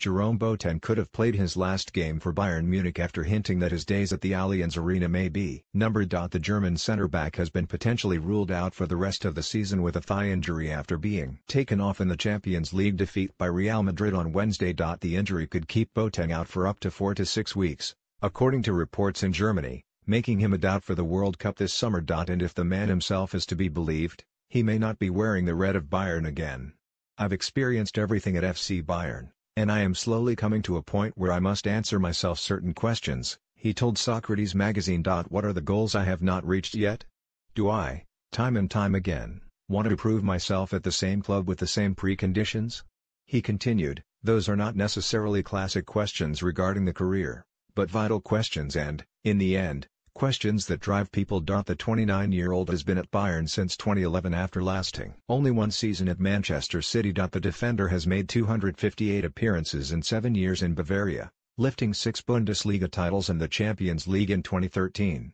Jerome Boateng could have played his last game for Bayern Munich after hinting that his days at the Allianz Arena may be numbered. The German centre-back has been potentially ruled out for the rest of the season with a thigh injury after being taken off in the Champions League defeat by Real Madrid on Wednesday. The injury could keep Boateng out for up to 4 to 6 weeks, according to reports in Germany, making him a doubt for the World Cup this summer. And if the man himself is to be believed, he may not be wearing the red of Bayern again. I've experienced everything at FC Bayern, and I am slowly coming to a point where I must answer myself certain questions, he told Socrates Magazine. What are the goals I have not reached yet? Do I, time and time again, want to prove myself at the same club with the same preconditions? He continued, those are not necessarily classic questions regarding the career, but vital questions and, in the end, questions that drive people. The 29-year-old has been at Bayern since 2011 after lasting only one season at Manchester City. The defender has made 258 appearances in 7 years in Bavaria, lifting 6 Bundesliga titles and the Champions League in 2013.